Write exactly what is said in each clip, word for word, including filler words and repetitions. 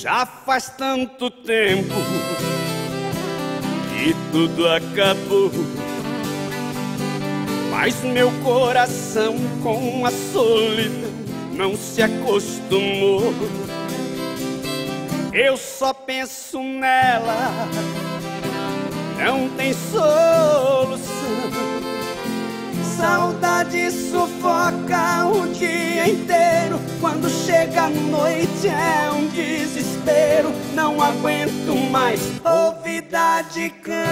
Já faz tanto tempo que tudo acabou, mas meu coração com a solidão não se acostumou. Eu só penso nela, não tem solução. Saudade sufoca o dia inteiro, quando chega a noite é um desespero. Não aguento mais ouvida de cama.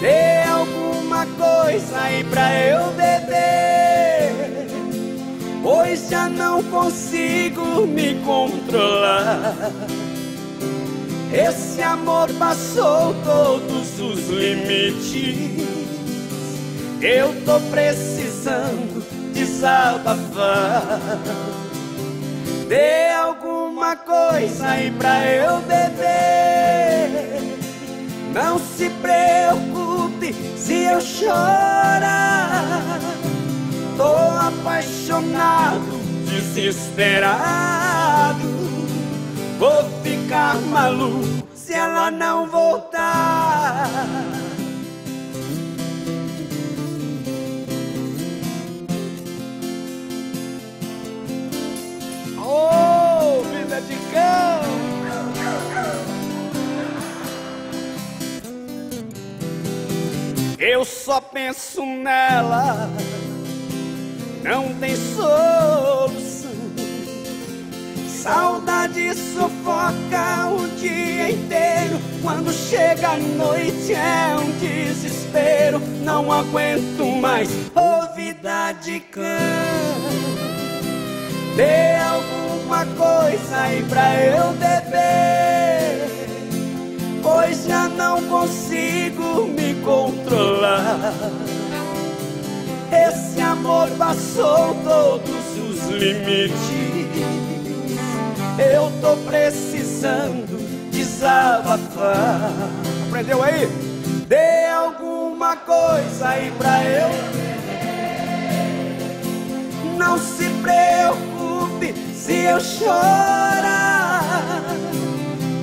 Dê alguma coisa aí pra eu beber, pois já não consigo me controlar. Esse amor passou todos os limites, eu tô precisando desabafar. Dê alguma coisa aí pra eu beber. Não se preocupe se eu chorar. Tô apaixonado, desesperado. Vou ficar maluco se ela não voltar. Oh, vida de cão. Eu só penso nela, não tem solução. Saudade sufoca o dia inteiro, quando chega a noite é um desespero. Não aguento mais, oh, vida de cão. Dê alguma coisa aí pra eu beber, pois já não consigo me controlar. Esse amor passou todos os limites, eu tô precisando desabafar. Aprendeu aí? Dê alguma coisa aí pra eu beber. Não se preocupe se eu chorar,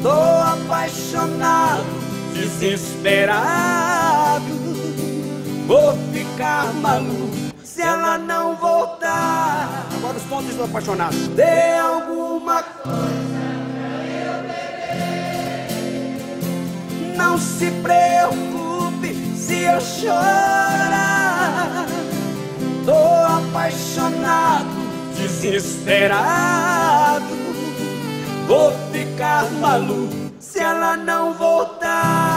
tô apaixonado, desesperado. Vou ficar maluco se ela não voltar. Agora os pontos do apaixonado. Dê alguma coisa pra eu beber. Não se preocupe se eu chorar. Tô apaixonado, desesperado, vou ficar maluco se ela não voltar.